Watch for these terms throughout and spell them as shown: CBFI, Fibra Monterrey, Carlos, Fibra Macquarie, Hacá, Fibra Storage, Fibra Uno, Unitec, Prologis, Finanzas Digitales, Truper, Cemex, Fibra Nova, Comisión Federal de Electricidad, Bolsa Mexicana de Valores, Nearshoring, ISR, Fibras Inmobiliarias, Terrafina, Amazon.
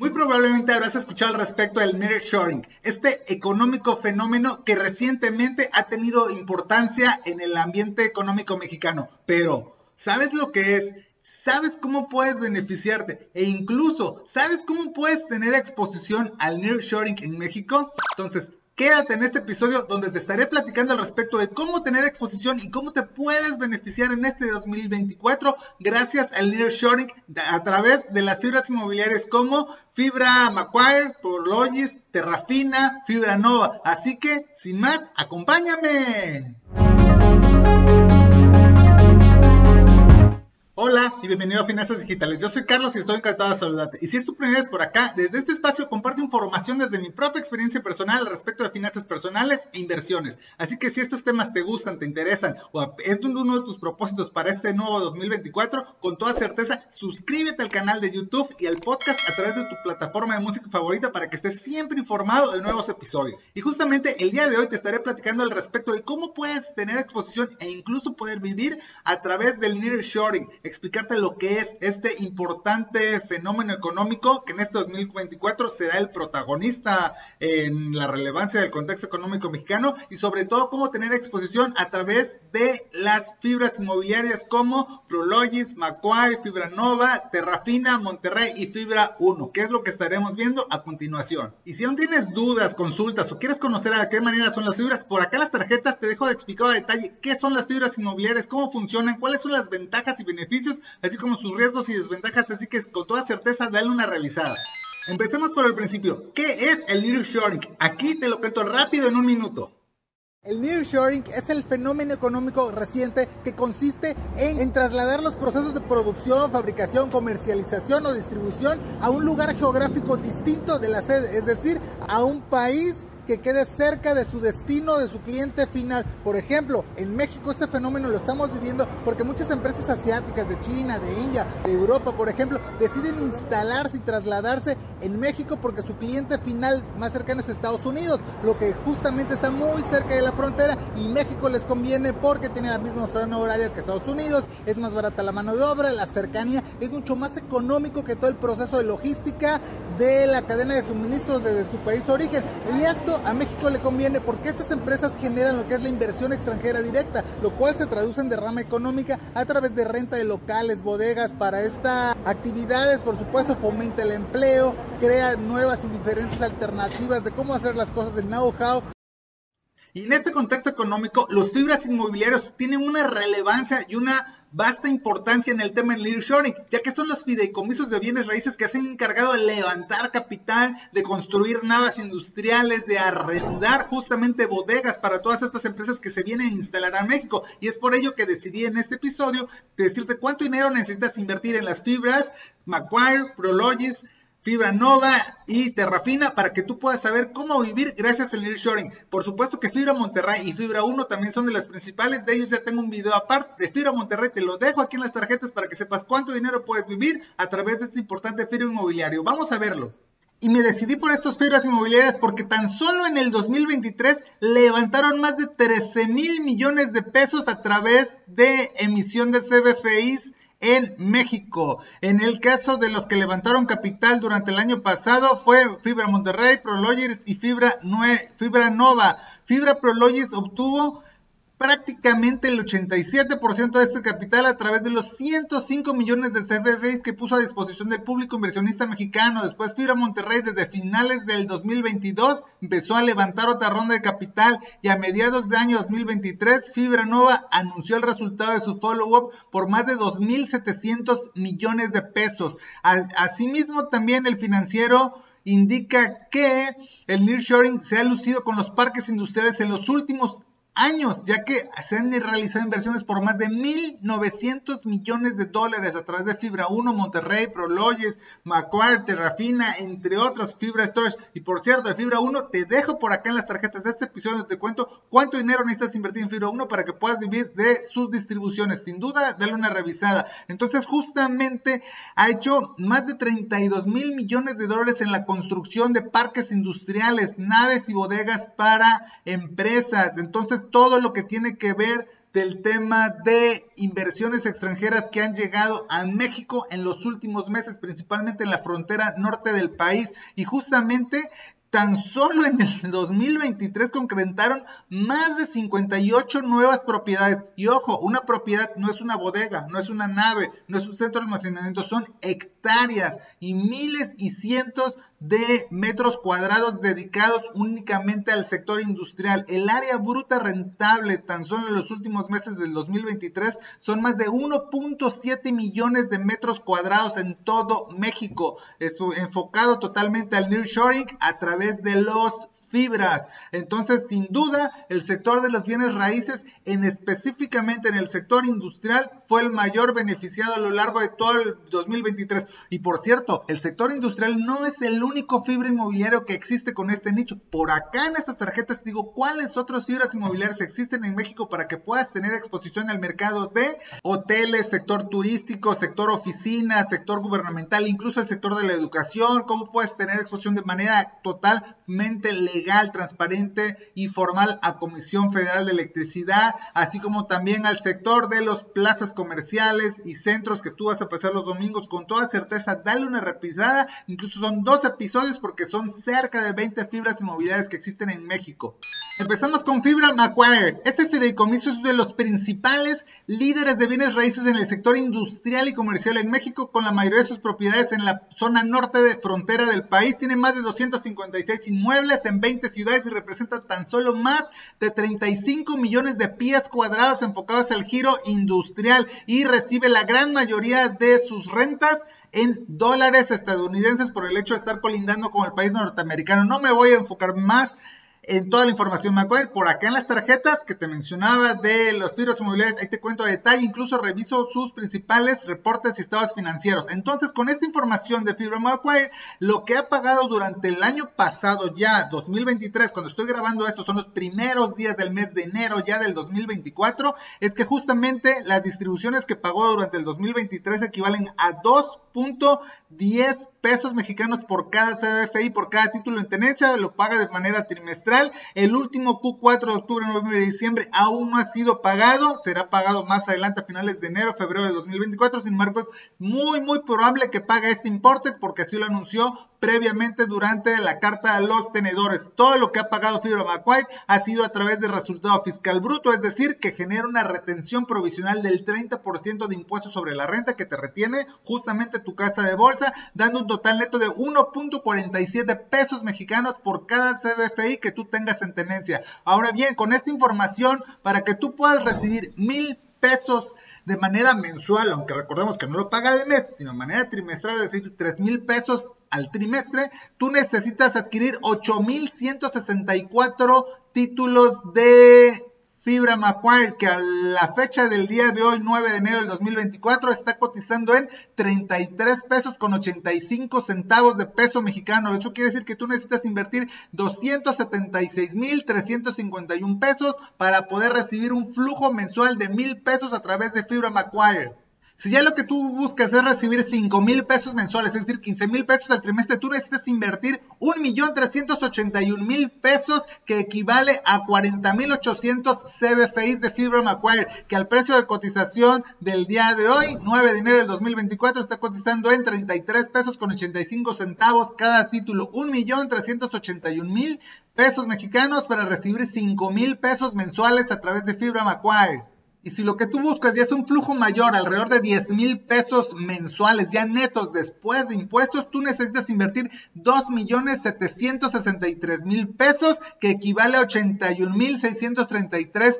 Muy probablemente habrás escuchado al respecto del Nearshoring, este económico fenómeno que recientemente ha tenido importancia en el ambiente económico mexicano. Pero, ¿sabes lo que es? ¿Sabes cómo puedes beneficiarte? E incluso, ¿sabes cómo puedes tener exposición al Nearshoring en México? Entonces, quédate en este episodio donde te estaré platicando al respecto de cómo tener exposición y cómo te puedes beneficiar en este 2024 gracias al Nearshoring a través de las fibras inmobiliarias como Fibra Macquarie, Prologis, Terrafina, Fibra Nova. Así que, sin más, ¡acompáñame! Hola y bienvenido a Finanzas Digitales. Yo soy Carlos y estoy encantado de saludarte. Y si es tu primera vez por acá, desde este espacio comparto información desde mi propia experiencia personal respecto de finanzas personales e inversiones. Así que si estos temas te gustan, te interesan o es uno de tus propósitos para este nuevo 2024, con toda certeza suscríbete al canal de YouTube y al podcast a través de tu plataforma de música favorita para que estés siempre informado de nuevos episodios. Y justamente el día de hoy te estaré platicando al respecto de cómo puedes tener exposición e incluso poder vivir a través del Nearshoring. Explicarte lo que es este importante fenómeno económico que en este 2024 será el protagonista en la relevancia del contexto económico mexicano y sobre todo cómo tener exposición a través de las fibras inmobiliarias como Prologis, Macquarie, Fibra Nova, Terrafina, Monterrey y Fibra Uno, que es lo que estaremos viendo a continuación. Y si aún tienes dudas, consultas o quieres conocer a qué manera son las fibras, por acá las tarjetas te dejo de explicado a detalle qué son las fibras inmobiliarias, cómo funcionan, cuáles son las ventajas y beneficios, así como sus riesgos y desventajas, así que con toda certeza dale una revisada. Empecemos por el principio. ¿Qué es el Nearshoring? Aquí te lo cuento rápido en un minuto. El Nearshoring es el fenómeno económico reciente que consiste en trasladar los procesos de producción, fabricación, comercialización o distribución a un lugar geográfico distinto de la sede, es decir, a un país que quede cerca de su destino, de su cliente final. Por ejemplo, en México este fenómeno lo estamos viviendo porque muchas empresas asiáticas de China, de India, de Europa, por ejemplo, deciden instalarse y trasladarse en México porque su cliente final más cercano es Estados Unidos, lo que justamente está muy cerca de la frontera y México les conviene porque tiene la misma zona horaria que Estados Unidos, es más barata la mano de obra, la cercanía, es mucho más económico que todo el proceso de logística de la cadena de suministros desde su país de origen. Y esto a México le conviene porque estas empresas generan lo que es la inversión extranjera directa, lo cual se traduce en derrama económica a través de renta de locales, bodegas para estas actividades, por supuesto fomenta el empleo, crea nuevas y diferentes alternativas de cómo hacer las cosas, el know-how. Y en este contexto económico, los fibras inmobiliarios tienen una relevancia y una vasta importancia en el tema del Nearshoring, ya que son los fideicomisos de bienes raíces que se han encargado de levantar capital, de construir naves industriales, de arrendar justamente bodegas para todas estas empresas que se vienen a instalar a México. Y es por ello que decidí en este episodio decirte cuánto dinero necesitas invertir en las fibras Macquarie, Prologis, Fibra Nova y Terrafina para que tú puedas saber cómo vivir gracias al Nearshoring. Por supuesto que Fibra Monterrey y Fibra Uno también son de las principales. De ellos ya tengo un video aparte de Fibra Monterrey. Te lo dejo aquí en las tarjetas para que sepas cuánto dinero puedes vivir a través de este importante fibra inmobiliario. Vamos a verlo. Y me decidí por estas fibras inmobiliarias porque tan solo en el 2023 levantaron más de 13,000 millones de pesos a través de emisión de CBFIs en México. En el caso de los que levantaron capital durante el año pasado fue Fibra Monterrey, Prologis y Fibra Nova. Fibra Prologis obtuvo prácticamente el 87% de este capital a través de los 105 millones de CFFIs que puso a disposición del público inversionista mexicano. Después Fibra Monterrey desde finales del 2022 empezó a levantar otra ronda de capital y a mediados de año 2023 Fibra Nova anunció el resultado de su follow-up por más de 2.700 millones de pesos. Asimismo también el financiero indica que el Nearshoring se ha lucido con los parques industriales en los últimos años, ya que se han realizado inversiones por más de 1.900 millones de dólares a través de Fibra Uno, Monterrey, Prologis, Macquarie, Terrafina, entre otras, Fibra Storage. Y por cierto, de Fibra Uno te dejo por acá en las tarjetas de este episodio donde te cuento cuánto dinero necesitas invertir en Fibra Uno para que puedas vivir de sus distribuciones. Sin duda, dale una revisada. Entonces, justamente ha hecho más de 32,000 millones de dólares en la construcción de parques industriales, naves y bodegas para empresas. Entonces, todo lo que tiene que ver del tema de inversiones extranjeras que han llegado a México en los últimos meses, principalmente en la frontera norte del país, y justamente tan solo en el 2023 concretaron más de 58 nuevas propiedades. Y ojo, una propiedad no es una bodega, no es una nave, no es un centro de almacenamiento, son hectáreas y miles y cientos de metros cuadrados dedicados únicamente al sector industrial. El área bruta rentable tan solo en los últimos meses del 2023 son más de 1.7 millones de metros cuadrados en todo México, enfocado totalmente al Nearshoring a través de los fibras. Entonces, sin duda, el sector de los bienes raíces, específicamente en el sector industrial, fue el mayor beneficiado a lo largo de todo el 2023. Y por cierto, el sector industrial no es el único fibra inmobiliario que existe con este nicho. Por acá en estas tarjetas digo cuáles otros fibras inmobiliarias existen en México para que puedas tener exposición al mercado de hoteles, sector turístico, sector oficina, sector gubernamental, incluso el sector de la educación. Cómo puedes tener exposición de manera totalmente legal, transparente y formal a Comisión Federal de Electricidad, así como también al sector de los plazas comerciales y centros que tú vas a pasar los domingos. Con toda certeza, dale una repisada, incluso son 2 episodios porque son cerca de 20 fibras inmobiliarias que existen en México. Empezamos con Fibra Macquarie. Este fideicomiso es de los principales líderes de bienes raíces en el sector industrial y comercial en México, con la mayoría de sus propiedades en la zona norte de frontera del país. Tiene más de 256 inmuebles en 20 ciudades y representan tan solo más de 35 millones de pies cuadrados enfocados al giro industrial, y recibe la gran mayoría de sus rentas en dólares estadounidenses por el hecho de estar colindando con el país norteamericano. No me voy a enfocar más en toda la información Macquarie. Por acá en las tarjetas que te mencionaba de los fibras inmobiliarias, ahí te cuento a detalle, incluso reviso sus principales reportes y estados financieros. Entonces, con esta información de Fibra Macquarie, lo que ha pagado durante el año pasado, ya 2023, cuando estoy grabando esto, son los primeros días del mes de enero ya del 2024, es que justamente las distribuciones que pagó durante el 2023 equivalen a 2.10 pesos mexicanos por cada CBFI, por cada título en tenencia. Lo paga de manera trimestral. El último Q4 de octubre, noviembre y diciembre aún no ha sido pagado, será pagado más adelante a finales de enero, febrero de 2024, sin embargo es muy probable que pague este importe porque así lo anunció previamente durante la carta a los tenedores. Todo lo que ha pagado Fibra Macquarie ha sido a través de resultado fiscal bruto, es decir, que genera una retención provisional del 30% de impuestos sobre la renta que te retiene justamente tu casa de bolsa, dando un total neto de 1.47 pesos mexicanos por cada CBFI que tú tengas en tenencia. Ahora bien, con esta información, para que tú puedas recibir 1,000 pesos de manera mensual, aunque recordemos que no lo paga al mes, sino de manera trimestral, es decir, 3,000 pesos al trimestre, tú necesitas adquirir 8,164 títulos de Fibra Macquarie, que a la fecha del día de hoy, 9 de enero del 2024, está cotizando en 33 pesos con 85 centavos de peso mexicano. Eso quiere decir que tú necesitas invertir 276,351 pesos para poder recibir un flujo mensual de 1,000 pesos a través de Fibra Macquarie. Si ya lo que tú buscas es recibir 5,000 pesos mensuales, es decir, 15,000 pesos al trimestre, tú necesitas invertir 1,381,000 pesos, que equivale a 40,800 CBFIs de Fibra Macquarie, que al precio de cotización del día de hoy, 9 de enero del 2024, está cotizando en 33 pesos con 85 centavos cada título. 1,381,000 pesos mexicanos para recibir 5,000 pesos mensuales a través de Fibra Macquarie. Y si lo que tú buscas ya es un flujo mayor, alrededor de 10,000 pesos mensuales, ya netos después de impuestos, tú necesitas invertir 2,763,000 pesos, que equivale a 81,633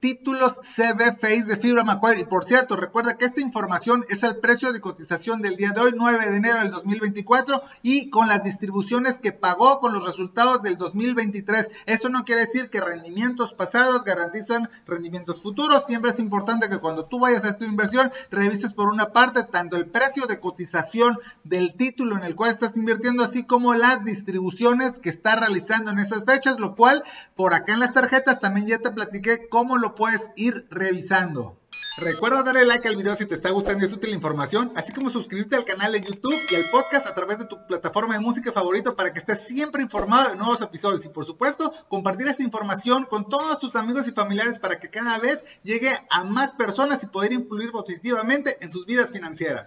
títulos CBFIs de Fibra Macquarie. Y por cierto, recuerda que esta información es al precio de cotización del día de hoy, 9 de enero del 2024, y con las distribuciones que pagó, con los resultados del 2023. Eso no quiere decir que rendimientos pasados garantizan rendimientos futuros. Siempre es importante que cuando tú vayas a esta inversión, revises por una parte tanto el precio de cotización del título en el cual estás invirtiendo, así como las distribuciones que está realizando en esas fechas, lo cual por acá en las tarjetas también ya te platiqué cómo lo puedes ir revisando. Recuerda darle like al video si te está gustando y es útil la información, así como suscribirte al canal de YouTube y al podcast a través de tu plataforma de música favorita para que estés siempre informado de nuevos episodios. Y por supuesto, compartir esta información con todos tus amigos y familiares para que cada vez llegue a más personas y poder influir positivamente en sus vidas financieras.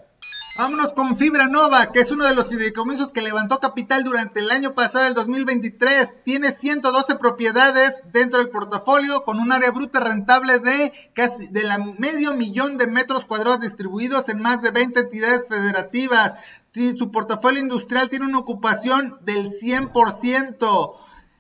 Vámonos con Fibra Nova, que es uno de los fideicomisos que levantó capital durante el año pasado, el 2023. Tiene 112 propiedades dentro del portafolio, con un área bruta rentable de casi de la medio millón de metros cuadrados distribuidos en más de 20 entidades federativas. Sí, su portafolio industrial tiene una ocupación del 100%.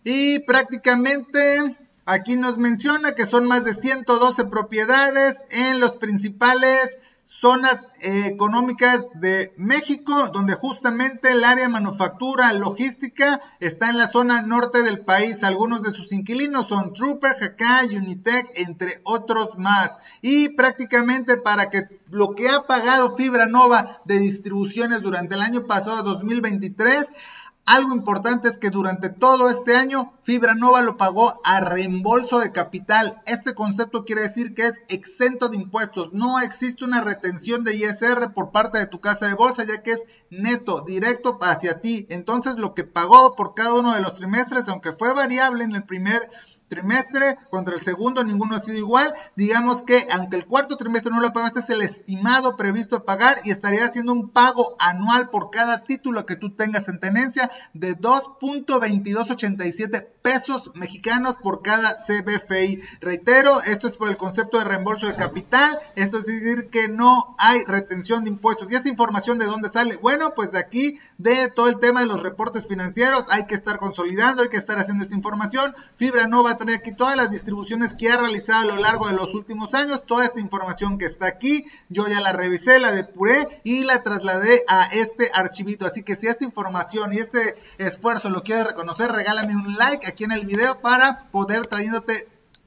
Y prácticamente aquí nos menciona que son más de 112 propiedades en los principales zonas económicas de México, donde justamente el área manufactura, logística, está en la zona norte del país. Algunos de sus inquilinos son Truper, Hacá, Unitec, entre otros más. Y prácticamente para que lo que ha pagado Fibra Nova de distribuciones durante el año pasado, 2023, algo importante es que durante todo este año Fibra Nova lo pagó a reembolso de capital. Este concepto quiere decir que es exento de impuestos. No existe una retención de ISR por parte de tu casa de bolsa, ya que es neto, directo hacia ti. Entonces lo que pagó por cada uno de los trimestres, aunque fue variable en el primer trimestre contra el segundo, ninguno ha sido igual. Digamos que aunque el cuarto trimestre no lo pagaste, es el estimado previsto a pagar y estaría haciendo un pago anual por cada título que tú tengas en tenencia de 2.2287 pesos mexicanos por cada CBFI. Reitero, esto es por el concepto de reembolso de capital, esto es decir que no hay retención de impuestos. ¿Y esta información de dónde sale? Bueno, pues de aquí, de todo el tema de los reportes financieros, hay que estar consolidando, hay que estar haciendo esta información. Fibra Nova va a tener aquí todas las distribuciones que ha realizado a lo largo de los últimos años. Toda esta información que está aquí, yo ya la revisé, la depuré y la trasladé a este archivito. Así que si esta información y este esfuerzo lo quieres reconocer, regálame un like aquí en el video para poder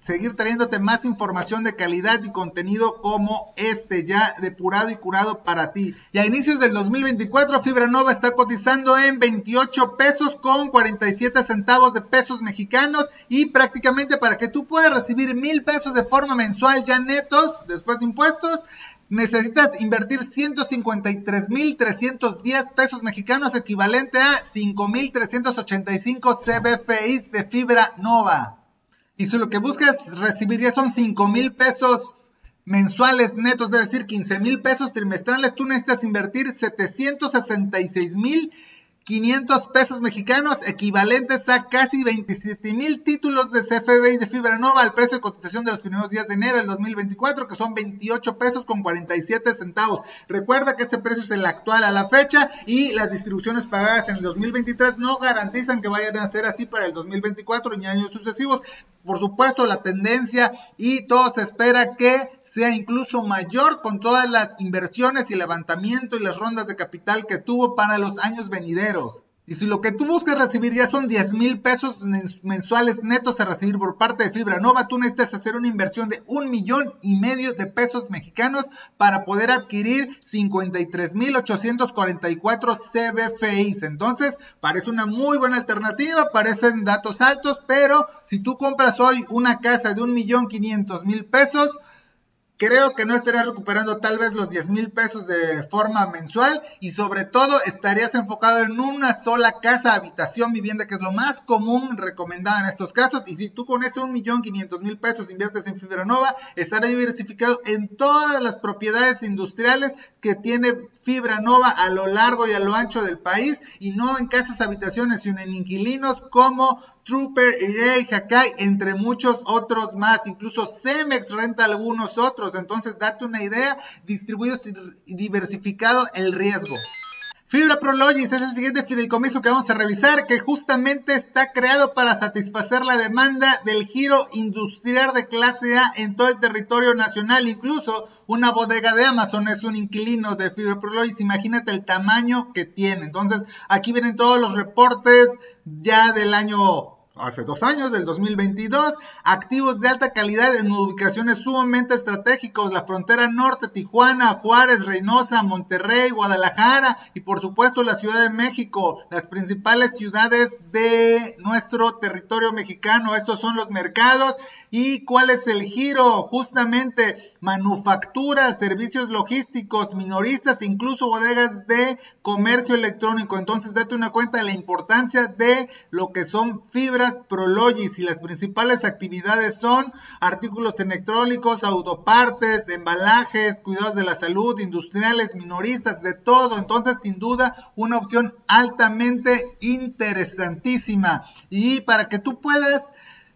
seguir trayéndote más información de calidad y contenido como este, ya depurado y curado para ti. Y a inicios del 2024, Fibra Nova está cotizando en 28 pesos con 47 centavos de pesos mexicanos, y prácticamente para que tú puedas recibir 1,000 pesos de forma mensual ya netos, después de impuestos, necesitas invertir 153,310 pesos mexicanos, equivalente a 5,385 CBFIs de Fibra Nova. Y si lo que buscas recibiría son 5,000 pesos mensuales netos, es decir, 15,000 pesos trimestrales, tú necesitas invertir 766,500 pesos mexicanos, equivalentes a casi 27,000 títulos de CFBI de Fibra Nova al precio de cotización de los primeros días de enero del 2024, que son 28 pesos con 47 centavos. Recuerda que este precio es el actual a la fecha y las distribuciones pagadas en el 2023 no garantizan que vayan a ser así para el 2024 ni años sucesivos. Por supuesto, la tendencia y todo se espera que sea incluso mayor con todas las inversiones y levantamiento y las rondas de capital que tuvo para los años venideros. Y si lo que tú buscas recibir ya son 10,000 pesos mensuales netos a recibir por parte de Fibra Nova, tú necesitas hacer una inversión de 1,5 millones de pesos mexicanos para poder adquirir 53,844 CBFIs. Entonces, parece una muy buena alternativa, parecen datos altos, pero si tú compras hoy una casa de 1,500,000 pesos, creo que no estarías recuperando tal vez los 10,000 pesos de forma mensual, y sobre todo estarías enfocado en una sola casa, habitación, vivienda, que es lo más común recomendado en estos casos. Y si tú con ese 1,500,000 pesos inviertes en Fibra Nova, estarás diversificado en todas las propiedades industriales que tiene Fibra Nova a lo largo y a lo ancho del país, y no en casas, habitaciones, sino en inquilinos como Truper, Rey, Hakai, entre muchos otros más. Incluso Cemex renta algunos otros. Entonces date una idea, distribuido y diversificado el riesgo. Fibra Prologis es el siguiente fideicomiso que vamos a revisar, que justamente está creado para satisfacer la demanda del giro industrial de clase A en todo el territorio nacional. Incluso una bodega de Amazon es un inquilino de Fibra Prologis. Imagínate el tamaño que tiene. Entonces aquí vienen todos los reportes ya del año hace 2 años, del 2022, activos de alta calidad en ubicaciones sumamente estratégicos, la frontera norte, Tijuana, Juárez, Reynosa, Monterrey, Guadalajara y por supuesto la Ciudad de México, las principales ciudades de nuestro territorio mexicano. Estos son los mercados ¿Y cuál es el giro? Justamente manufactura, servicios logísticos, minoristas, incluso bodegas de comercio electrónico. Entonces date una cuenta de la importancia de lo que son fibras Prologis, y las principales actividades son artículos electrónicos, autopartes, embalajes, cuidados de la salud, industriales, minoristas, de todo. Entonces sin duda una opción altamente interesantísima. Y para que tú puedas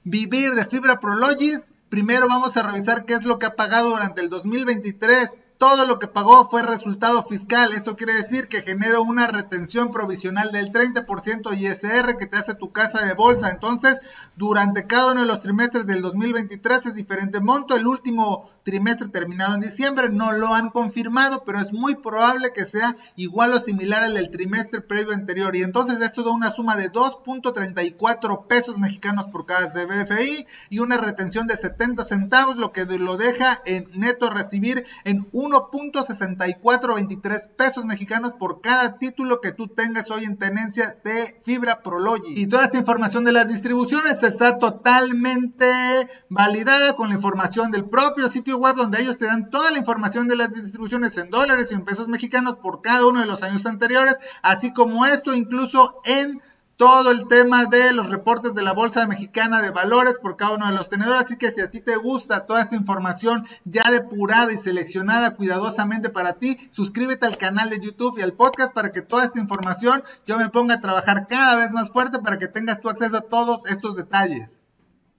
vivir de fibra Prologis, primero vamos a revisar qué es lo que ha pagado durante el 2023. Todo lo que pagó fue resultado fiscal. Esto quiere decir que genera una retención provisional del 30% ISR que te hace tu casa de bolsa. Entonces, durante cada uno de los trimestres del 2023 es diferente monto. El último trimestre terminado en diciembre no lo han confirmado, pero es muy probable que sea igual o similar al del trimestre previo anterior. Y entonces esto da una suma de 2.34 pesos mexicanos por cada CBFI y una retención de 70 centavos, lo que lo deja en neto recibir en 1.6423 pesos mexicanos por cada título que tú tengas hoy en tenencia de fibra Prologis. Y toda esta información de las distribuciones está totalmente validada con la información del propio sitio web, donde ellos te dan toda la información de las distribuciones en dólares y en pesos mexicanos por cada uno de los años anteriores, así como esto incluso en todo el tema de los reportes de la Bolsa Mexicana de Valores por cada uno de los tenedores. Así que si a ti te gusta toda esta información ya depurada y seleccionada cuidadosamente para ti, suscríbete al canal de YouTube y al podcast para que toda esta información yo me ponga a trabajar cada vez más fuerte para que tengas tu acceso a todos estos detalles.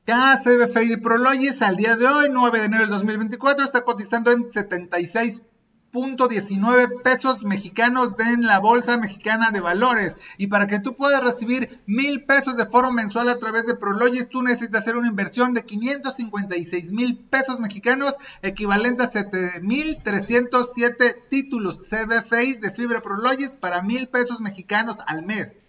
Cada CBFI de Prologis al día de hoy, 9 de enero del 2024, está cotizando en 76.19 pesos mexicanos en la Bolsa Mexicana de Valores. Y para que tú puedas recibir 1,000 pesos de foro mensual a través de Prologis, tú necesitas hacer una inversión de 556,000 pesos mexicanos, equivalente a 7,307 títulos CBFI de fibra Prologis para 1,000 pesos mexicanos al mes.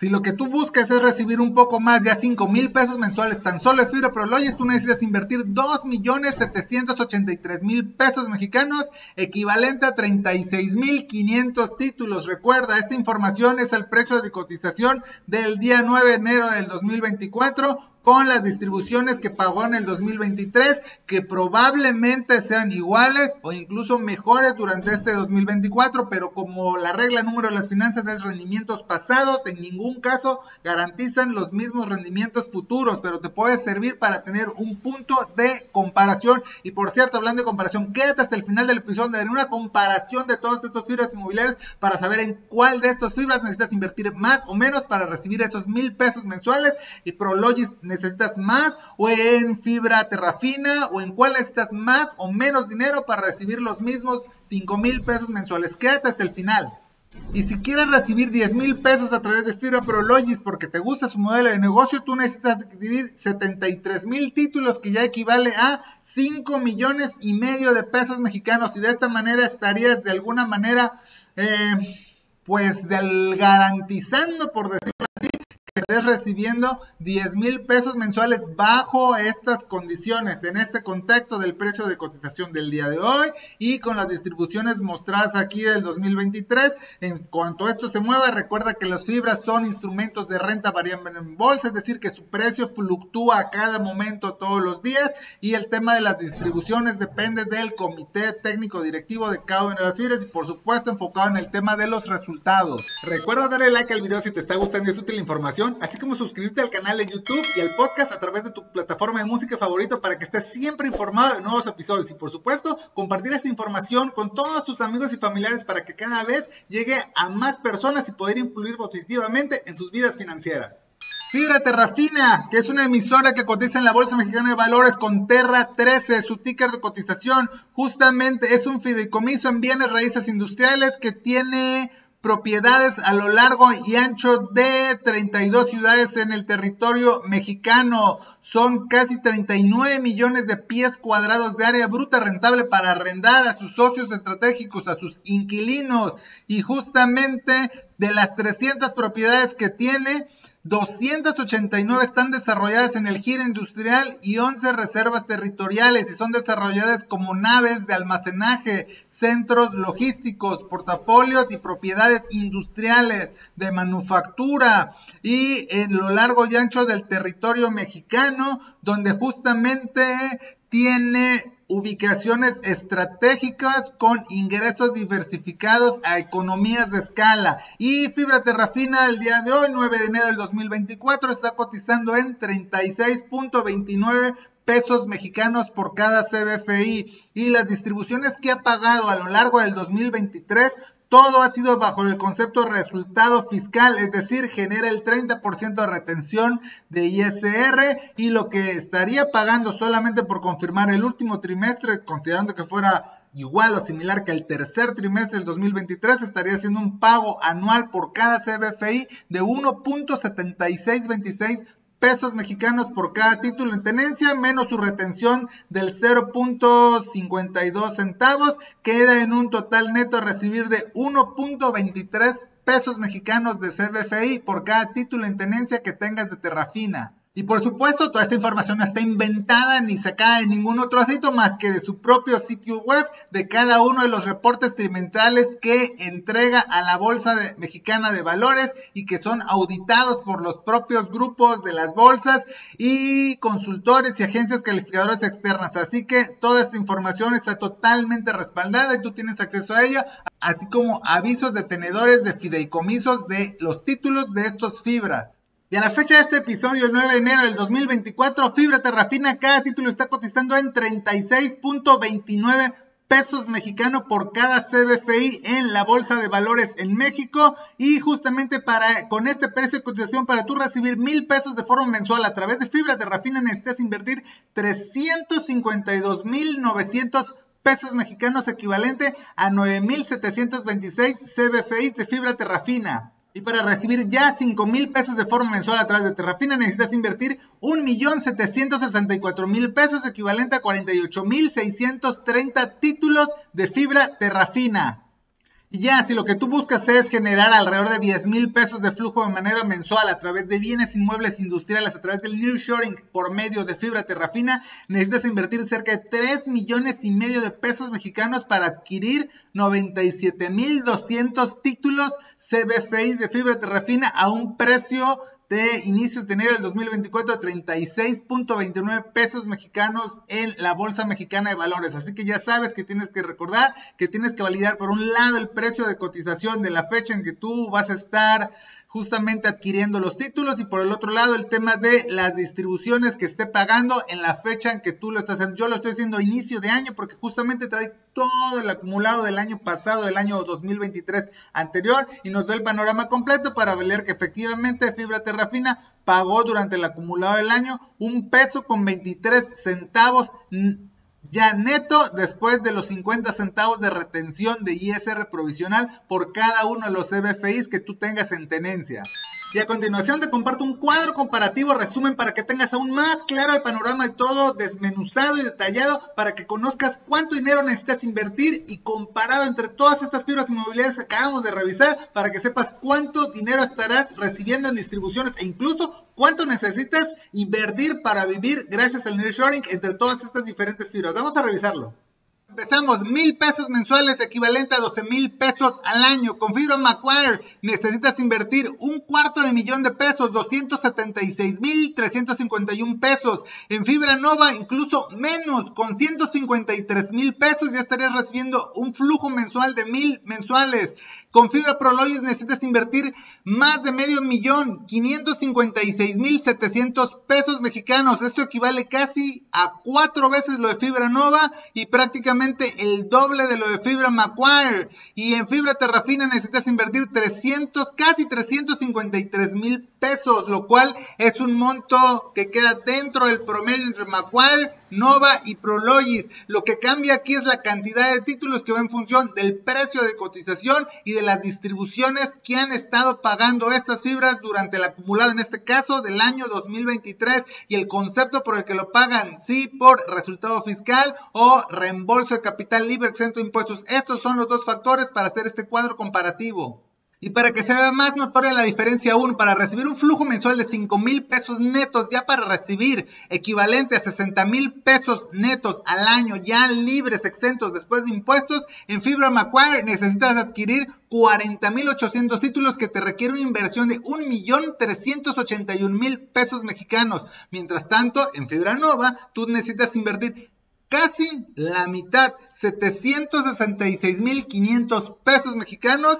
Si lo que tú buscas es recibir un poco más, ya 5,000 pesos mensuales tan solo de fibra Prologis, tú necesitas invertir 2,783,000 pesos mexicanos, equivalente a 36,500 títulos. Recuerda, esta información es al precio de cotización del día 9 de enero del 2024, con las distribuciones que pagó en el 2023, que probablemente sean iguales o incluso mejores durante este 2024, pero como la regla número de las finanzas es rendimientos pasados, en ningún caso garantizan los mismos rendimientos futuros, pero te puede servir para tener un punto de comparación. Y por cierto, hablando de comparación, quédate hasta el final del episodio donde haré una comparación de todas estas fibras inmobiliarias para saber en cuál de estas fibras necesitas invertir más o menos para recibir esos 1,000 pesos mensuales, y Prologis necesitas más, o en fibra Terrafina, o en cuál necesitas más o menos dinero para recibir los mismos 5,000 pesos mensuales. Quédate hasta el final. Y si quieres recibir 10,000 pesos a través de fibra Prologis porque te gusta su modelo de negocio, tú necesitas adquirir 73,000 títulos, que ya equivale a 5,5 millones de pesos mexicanos, y de esta manera estarías de alguna manera pues garantizando, por decirlo así, estarás recibiendo 10,000 pesos mensuales bajo estas condiciones, en este contexto del precio de cotización del día de hoy y con las distribuciones mostradas aquí del 2023. En cuanto esto se mueva, recuerda que las fibras son instrumentos de renta variable en bolsa, es decir, que su precio fluctúa a cada momento, todos los días, y el tema de las distribuciones depende del comité técnico directivo de cada una de las fibras y por supuesto enfocado en el tema de los resultados. Recuerda darle like al video si te está gustando y es útil la información, así como suscribirte al canal de YouTube y al podcast a través de tu plataforma de música favorito para que estés siempre informado de nuevos episodios, y por supuesto compartir esta información con todos tus amigos y familiares para que cada vez llegue a más personas y poder influir positivamente en sus vidas financieras. Fibra Terrafina, que es una emisora que cotiza en la Bolsa Mexicana de Valores con Terra 13, su ticker de cotización. Justamente es un fideicomiso en bienes raíces industriales que tiene propiedades a lo largo y ancho de 32 ciudades en el territorio mexicano. Son casi 39 millones de pies cuadrados de área bruta rentable para arrendar a sus socios estratégicos, a sus inquilinos, y justamente de las 300 propiedades que tiene, 289 están desarrolladas en el giro industrial y 11 reservas territoriales, y son desarrolladas como naves de almacenaje, centros logísticos, portafolios y propiedades industriales de manufactura, y en lo largo y ancho del territorio mexicano, donde justamente tiene ubicaciones estratégicas con ingresos diversificados a economías de escala. Y Fibra Terrafina al día de hoy, 9 de enero del 2024, está cotizando en 36.29 pesos mexicanos por cada CBFI, y las distribuciones que ha pagado a lo largo del 2023, todo ha sido bajo el concepto resultado fiscal, es decir, genera el 30% de retención de ISR, y lo que estaría pagando solamente por confirmar el último trimestre, considerando que fuera igual o similar que el tercer trimestre del 2023, estaría haciendo un pago anual por cada CBFI de 1.7626 pesos mexicanos por cada título en tenencia, menos su retención del 0.52 centavos, queda en un total neto a recibir de 1.23 pesos mexicanos de CBFI por cada título en tenencia que tengas de Terrafina. Y por supuesto, toda esta información no está inventada ni sacada de ningún otro sitio más que de su propio sitio web, de cada uno de los reportes trimestrales que entrega a la Bolsa Mexicana de Valores, y que son auditados por los propios grupos de las bolsas y consultores y agencias calificadoras externas. Así que toda esta información está totalmente respaldada y tú tienes acceso a ella, así como avisos de tenedores de fideicomisos de los títulos de estos fibras. Y a la fecha de este episodio, 9 de enero del 2024, Fibra Terrafina, cada título está cotizando en 36.29 pesos mexicanos por cada CBFI en la Bolsa de Valores en México. Y justamente con este precio de cotización, para tú recibir 1,000 pesos de forma mensual a través de Fibra Terrafina, necesitas invertir 352,900 pesos mexicanos, equivalente a 9,726 CBFI de Fibra Terrafina. Y para recibir ya 5,000 pesos de forma mensual a través de Terrafina, necesitas invertir 1,764,000 pesos, equivalente a 48,630 títulos de Fibra Terrafina. Y ya, si lo que tú buscas es generar alrededor de 10,000 pesos de flujo de manera mensual a través de bienes inmuebles industriales, a través del Nearshoring por medio de Fibra Terrafina, necesitas invertir cerca de 3,5 millones de pesos mexicanos para adquirir 97,200 títulos CBFI de Fibra Terrafina a un precio de inicios de enero del 2024 a 36.29 pesos mexicanos en la Bolsa Mexicana de Valores. Así que ya sabes que tienes que recordar que tienes que validar, por un lado, el precio de cotización de la fecha en que tú vas a estar justamente adquiriendo los títulos, y por el otro lado, el tema de las distribuciones que esté pagando en la fecha en que tú lo estás haciendo. Yo lo estoy haciendo a inicio de año porque justamente trae todo el acumulado del año pasado, del año 2023 anterior, y nos da el panorama completo para ver que efectivamente Fibra Terrafina pagó durante el acumulado del año $1.23 ya neto, después de los 50 centavos de retención de ISR provisional por cada uno de los CBFIs que tú tengas en tenencia. Y a continuación te comparto un cuadro comparativo resumen para que tengas aún más claro el panorama de todo desmenuzado y detallado, para que conozcas cuánto dinero necesitas invertir, y comparado entre todas estas fibras inmobiliarias que acabamos de revisar, para que sepas cuánto dinero estarás recibiendo en distribuciones e incluso cuánto necesitas invertir para vivir gracias al Nearshoring entre todas estas diferentes fibras. Vamos a revisarlo. Empezamos, 1,000 pesos mensuales, equivalente a 12,000 pesos al año. Con Fibra Macquarie necesitas invertir $250,000 de pesos, 276,351 pesos. En Fibra Nova, incluso menos, con 153,000 pesos, ya estarías recibiendo un flujo mensual de 1,000 mensuales. Con Fibra Prologis necesitas invertir más de $500,000, 556,700 pesos mexicanos. Esto equivale casi a 4 veces lo de Fibra Nova y prácticamente el doble de lo de Fibra Macquarie. Y en Fibra Terrafina necesitas invertir casi 353,000 pesos, lo cual es un monto que queda dentro del promedio entre Macquarie, Nova y Prologis. Lo que cambia aquí es la cantidad de títulos, que va en función del precio de cotización y de las distribuciones que han estado pagando estas fibras durante el acumulado, en este caso del año 2023, y el concepto por el que lo pagan, si por resultado fiscal o reembolso de capital libre exento de impuestos. Estos son los dos factores para hacer este cuadro comparativo. Y para que se vea más notoria la diferencia aún, para recibir un flujo mensual de 5,000 pesos netos, ya para recibir equivalente a 60,000 pesos netos al año, ya libres, exentos después de impuestos, en Fibra Macquarie necesitas adquirir 40,800 títulos que te requiere una inversión de 1,381,000 pesos mexicanos. Mientras tanto, en Fibra Nova, tú necesitas invertir casi la mitad, 766,500 pesos mexicanos,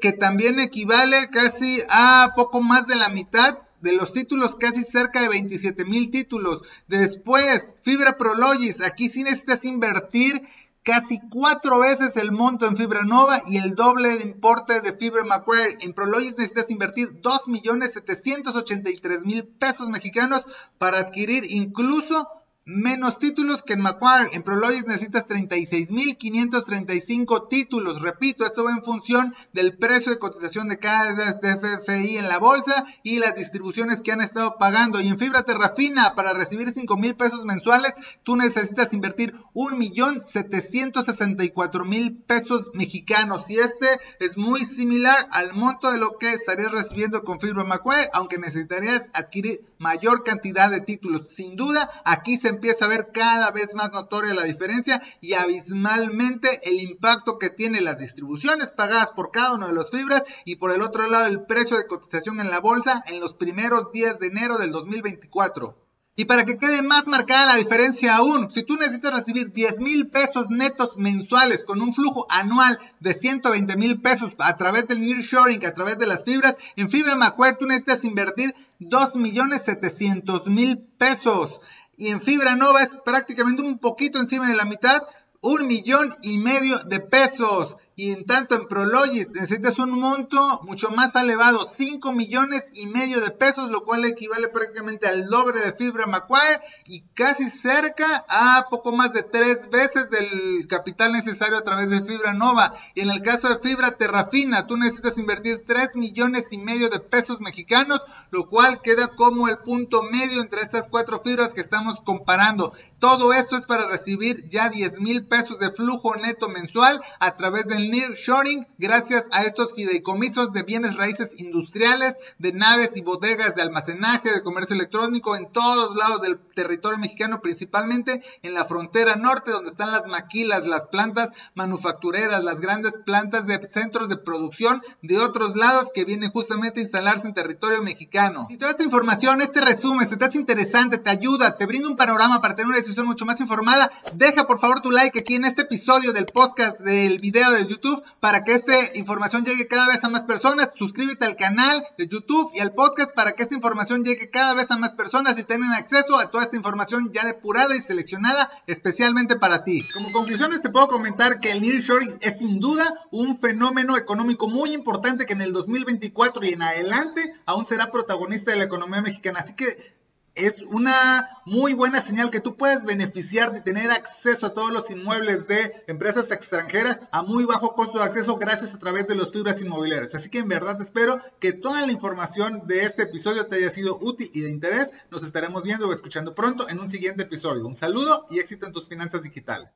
que también equivale casi a poco más de la mitad de los títulos, casi cerca de 27,000 títulos. Después, Fibra Prologis, aquí sí necesitas invertir casi 4 veces el monto en Fibra Nova y el doble de importe de Fibra Macquarie. En Prologis necesitas invertir 2,783,000 pesos mexicanos para adquirir incluso menos títulos que en Macquarie. En Prologis necesitas 36,535 títulos. Repito, esto va en función del precio de cotización de cada CBFI en la bolsa y las distribuciones que han estado pagando. Y en Fibra Terrafina, para recibir 5,000 pesos mensuales, tú necesitas invertir 1,764,000 pesos mexicanos. Y este es muy similar al monto de lo que estarías recibiendo con Fibra Macquarie, aunque necesitarías adquirir mayor cantidad de títulos. Sin duda, aquí se empieza a ver cada vez más notoria la diferencia y abismalmente el impacto que tiene las distribuciones pagadas por cada uno de los fibras y por el otro lado el precio de cotización en la bolsa en los primeros días de enero del 2024. Y para que quede más marcada la diferencia aún, si tú necesitas recibir 10,000 pesos netos mensuales con un flujo anual de 120,000 pesos a través del Nearshoring, a través de las fibras, en Fibra Macquarie tú necesitas invertir 2,700,000 pesos. Y en Fibra Nova es prácticamente un poquito encima de la mitad, 1,500,000 de pesos. Y en tanto en Prologis necesitas un monto mucho más elevado, 5,500,000 de pesos, lo cual equivale prácticamente al doble de Fibra Macquarie y casi cerca a poco más de 3 veces del capital necesario a través de Fibra Nova. Y en el caso de Fibra Terrafina, tú necesitas invertir 3,500,000 de pesos mexicanos, lo cual queda como el punto medio entre estas 4 fibras que estamos comparando. Todo esto es para recibir ya 10,000 pesos de flujo neto mensual a través del Nearshoring, gracias a estos fideicomisos de bienes raíces industriales, de naves y bodegas de almacenaje, de comercio electrónico en todos lados del territorio mexicano, principalmente en la frontera norte, donde están las maquilas, las plantas manufactureras, las grandes plantas de centros de producción de otros lados que vienen justamente a instalarse en territorio mexicano. Si toda esta información, este resumen, si te hace interesante, te ayuda, te brinda un panorama para tener una decisión mucho más informada, deja por favor tu like aquí en este episodio del podcast, del video de YouTube, para que esta información llegue cada vez a más personas. Suscríbete al canal de YouTube y al podcast para que esta información llegue cada vez a más personas y tengan acceso a toda esta información ya depurada y seleccionada especialmente para ti. Como conclusiones te puedo comentar que el Nearshoring es sin duda un fenómeno económico muy importante que en el 2024 y en adelante aún será protagonista de la economía mexicana, así que es una muy buena señal que tú puedes beneficiar de tener acceso a todos los inmuebles de empresas extranjeras a muy bajo costo de acceso gracias a través de los fibras inmobiliarias. Así que en verdad espero que toda la información de este episodio te haya sido útil y de interés. Nos estaremos viendo o escuchando pronto en un siguiente episodio. Un saludo y éxito en tus finanzas digitales.